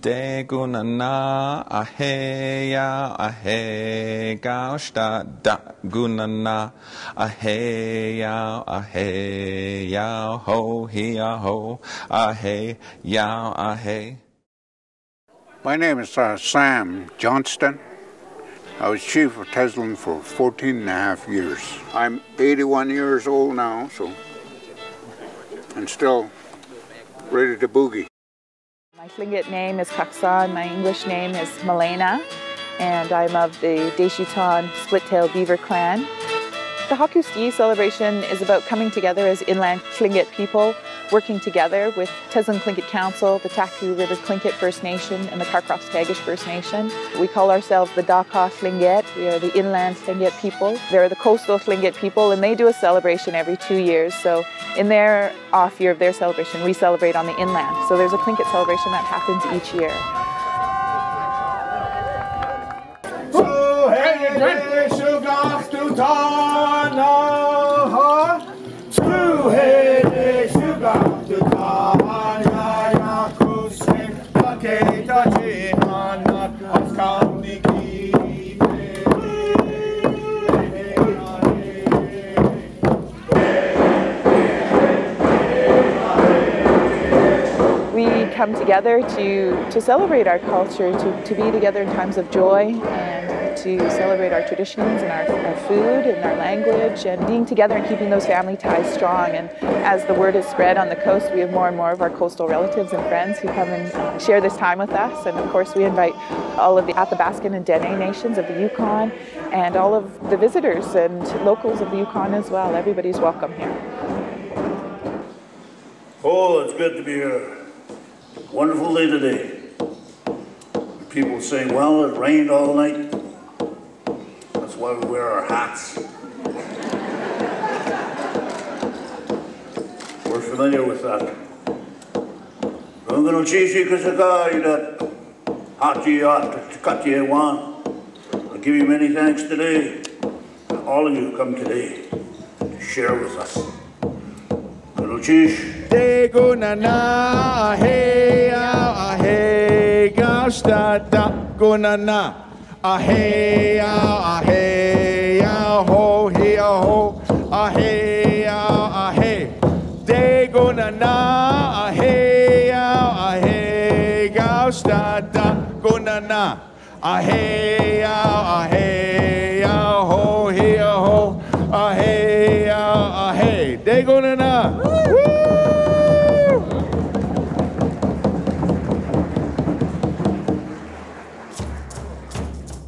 Degunana aheya ahegaushta dagunana aheya aheya ho hiya ho aheya ahe. My name is Sam Johnston. I was chief of Teslin for 14 and a half years. I'm 81 years old now, so I'm still ready to boogie. My Tlingit name is Kaksa, my English name is Malena, and I'm of the Deshitan split-tailed beaver clan. The Haku Zde celebration is about coming together as inland Tlingit people, working together with Teslin Tlingit Council, the Taku River Tlingit First Nation, and the Carcross Tagish First Nation. We call ourselves the Dakh Tlingit. We are the inland Tlingit people. They're the coastal Tlingit people, and they do a celebration every 2 years. So in their off year of their celebration, we celebrate on the inland. So there's a Tlingit celebration that happens each year. Come together to celebrate our culture, to be together in times of joy, and to celebrate our traditions and our food and our language, and being together and keeping those family ties strong. And as the word is spread on the coast, we have more and more of our coastal relatives and friends who come and share this time with us. And of course, we invite all of the Athabaskan and Dene nations of the Yukon, and all of the visitors and locals of the Yukon as well. Everybody's welcome here. Oh, it's good to be here. Wonderful day today. People say, well, it rained all night. That's why we wear our hats. We're familiar with that. I'll give you many thanks today. All of you come today to share with us. Degunana aheya ahegaushta dagunana aheya aheya ho hiya ho aheya ahe. Degunana aheya ahegaushta dagunana aheya aheya ho hiya ho aheya ahe. Degunana.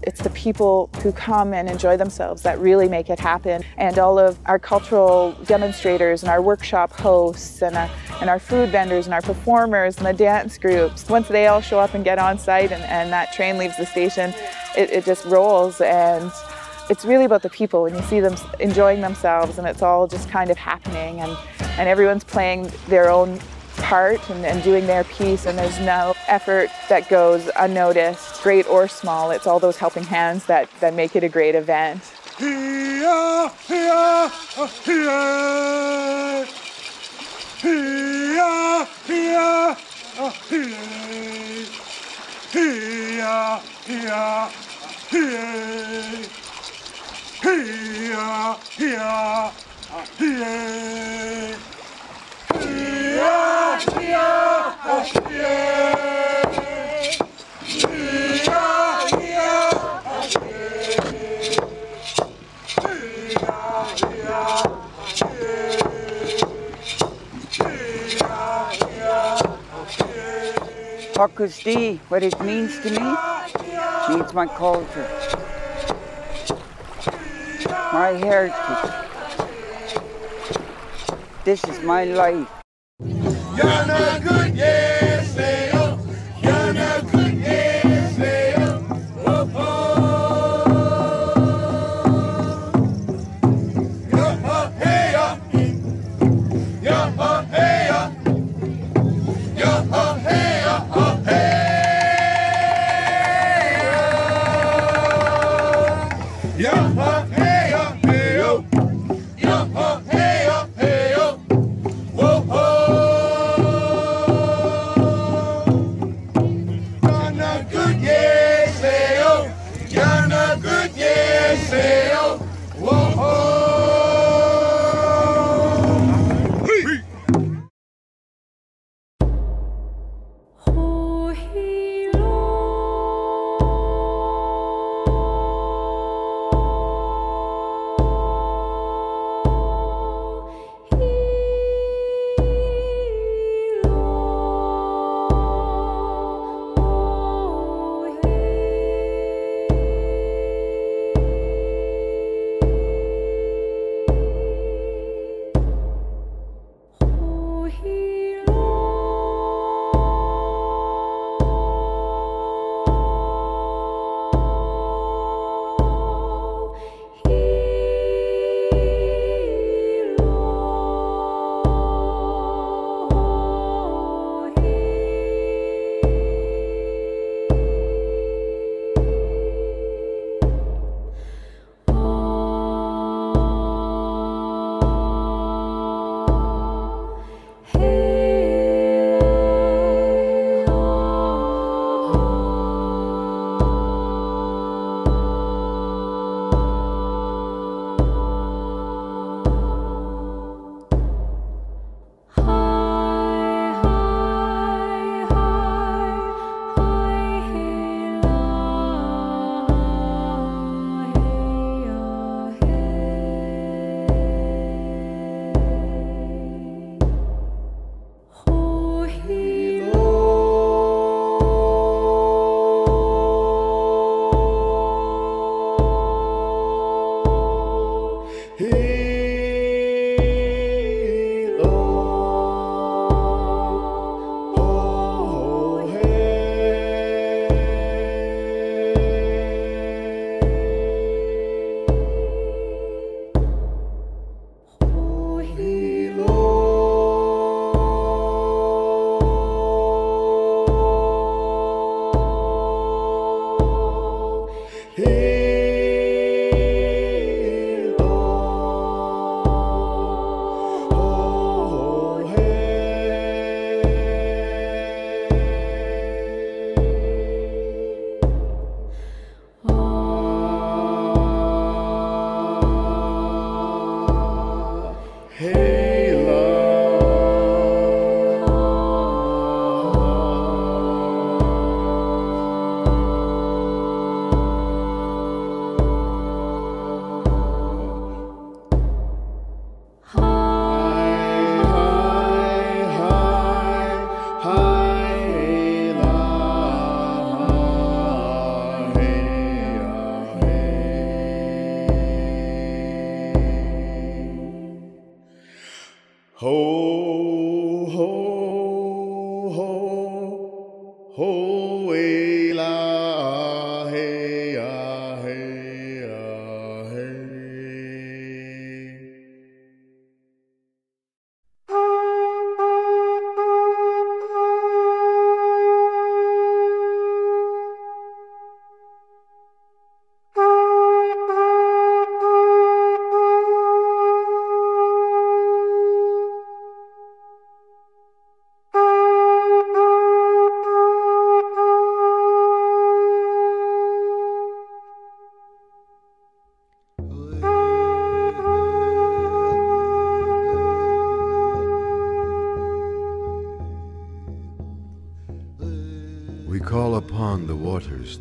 It's the people who come and enjoy themselves that really make it happen. And all of our cultural demonstrators and our workshop hosts and our food vendors and our performers and the dance groups, once they all show up and get on site and that train leaves the station, it just rolls. And it's really about the people when you see them enjoying themselves, and it's all just kind of happening, and everyone's playing their own part and doing their piece, and there's no effort that goes unnoticed, great or small. It's all those helping hands that make it a great event. Haku Zde, what it means to me, means my culture, my heritage. This is my life. You're no good, yes, they are. You're no good, yes, they are. Oh, oh. You're a hair. You're a hair. You're a hair. A hair. You're a hair. You're a hair. You're a hair. You're a hair.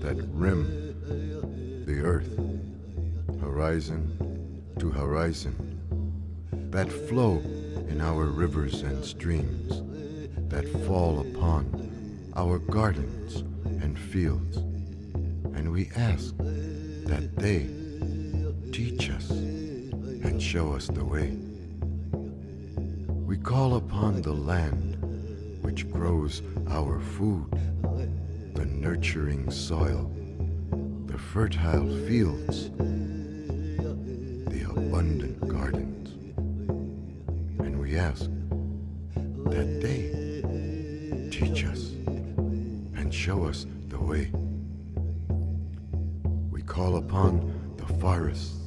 That rim the earth, horizon to horizon, that flow in our rivers and streams, that fall upon our gardens and fields, and we ask that they teach us and show us the way. We call upon the land which grows our food, the nurturing soil, the fertile fields, the abundant gardens. And we ask that they teach us and show us the way. We call upon the forests,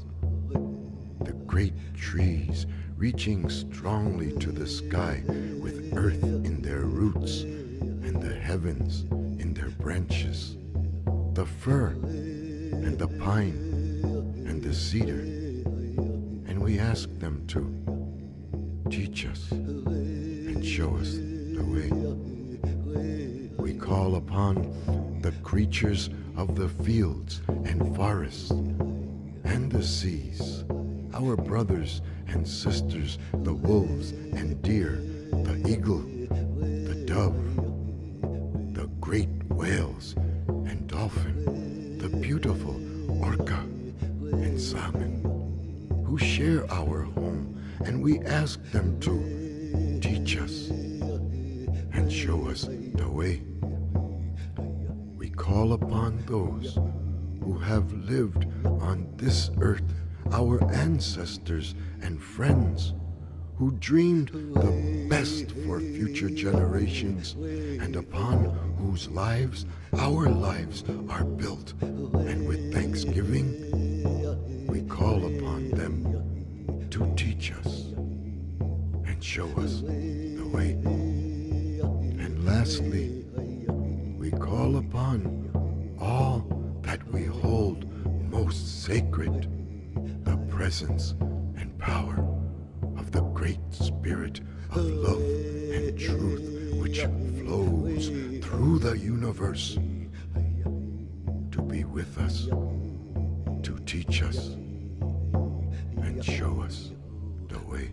the great trees reaching strongly to the sky with earth in their roots and the heavens in their branches, the fir and the pine and the cedar, and we ask them to teach us and show us the way. We call upon the creatures of the fields and forests and the seas, our brothers and sisters, the wolves and deer, the eagle, the dove, great whales and dolphin, the beautiful orca and salmon, who share our home, and we ask them to teach us and show us the way. We call upon those who have lived on this earth, our ancestors and friends, who dreamed the best for future generations, and upon whose lives our lives are built. And with thanksgiving, we call upon them to teach us and show us the way. And lastly, we call upon all that we hold most sacred, the presence and power, the great spirit of love and truth which flows through the universe, to be with us, to teach us, and show us the way.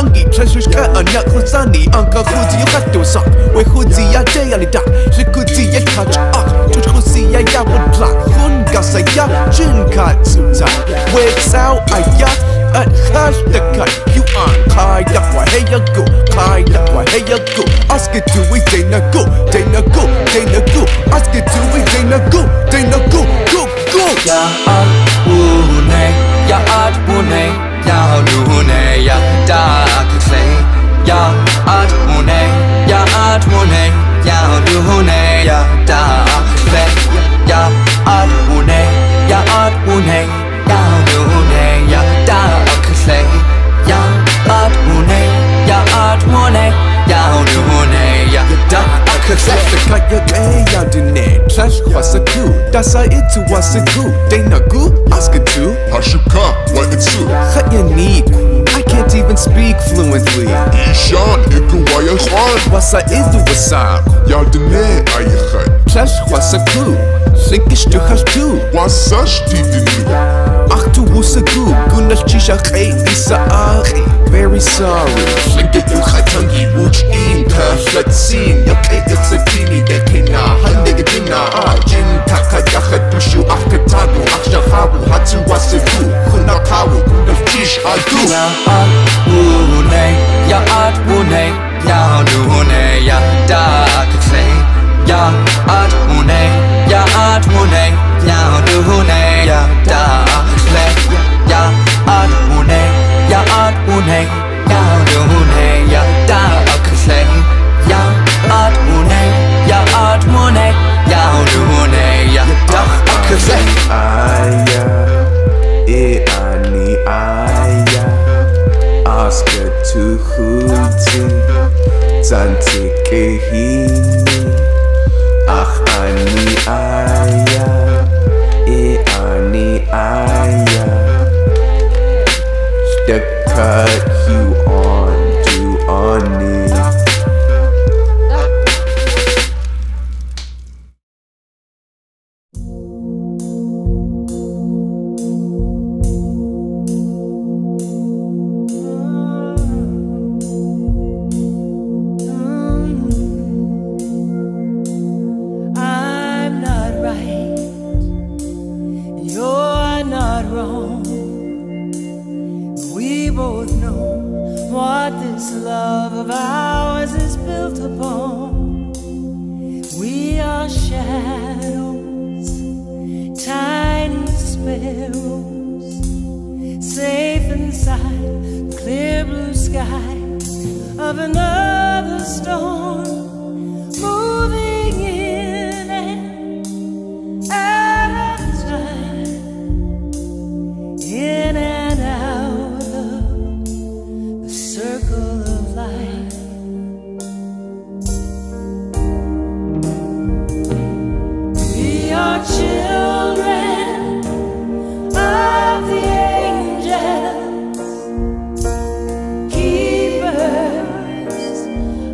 Changi Przeszuszka Ania Kruzani Anka Kruzi Raktosang We Kruzi Ja Jayani Dak She Kruzi Ja Kach Ak Tuch Kruzi Ja Ja Wut Plak Run Gasa Ja Jin Katsuta We Sao Aya At Hash Dakai Yuan Kai Dakwa Heya Go Kai Dakwa Heya Go Ask it to we Dana Go Dana Go Dana Go Ask it to we Dana Go Dana Go Go Go Ya Abune Ya Abune Ya Lune, ya Dakh Tlingit, ya Atmune, ya Atmune, ya Lune, ya Dakh Tlingit, ya Atmune, ya Atmune, ya Lune, ya Dakh Tlingit, ya Atmune, ya Atmune, ya Lune, ya Dakh Tlingit, ya Atmune, ya Dene, Clash was a coup, that's how it was a coup, they not good, ask it too. What you need? I can't even speak fluently. Ishan, Ikuaya Khan. What's I do aside? Y'all deny I had. Plus, what's a clue? Sinkish to have two. What's such TV? Achtu wusaku, gunas chisha khay isa ari. Very sorry. Slinky you khatangi wuch in perfect scene. Yakay it's a kini dekina. Handigina ajin takayahat pushu akatanu akshahabu hatu wasaku. Kunakawu kunaftish adu. Ya atune, ya atune, ya lune, ya Dakh Tlingit. Ya atune, ya atune, ya lune, ya Dakh Tlingit. Ya atune, ya atune, ya lune, ya Dakh Tlingit. Ya atune, ya atune, ya lune, ya Dakh Tlingit. Aya, e ani aya, aska tu huti, zanti kehini, ach ani aya, e ani aya. Cut you on to on me. I'm not right. You're not wrong. We both know what this love of ours is built upon. We are shadows, tiny sparrows, safe inside the clear blue sky of another storm, moving in and out of time, in and out. Circle of life. We are children of the angels, keepers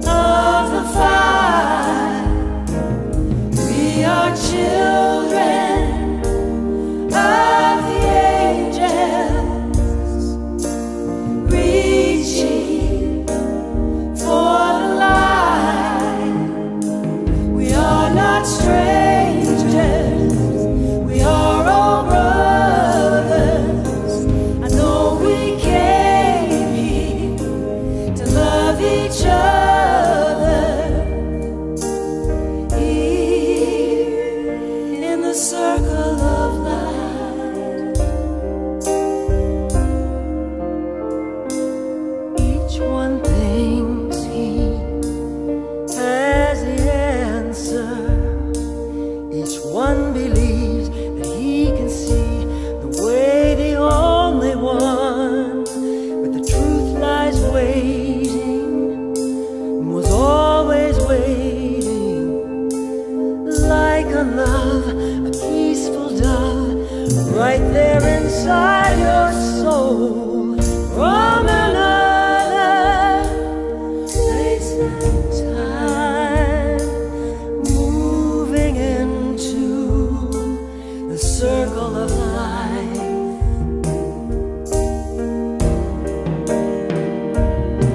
of the fire. We are children of the angels. Strangers, we are all brothers. I know we came here to love each other, here in the circle of light. Each one thinks he has the answer. Each one believes that he can see the way, the only one. But the truth lies waiting, and was always waiting. Like a love, a peaceful dove, right there inside your soul. From another place and time. Circle of life.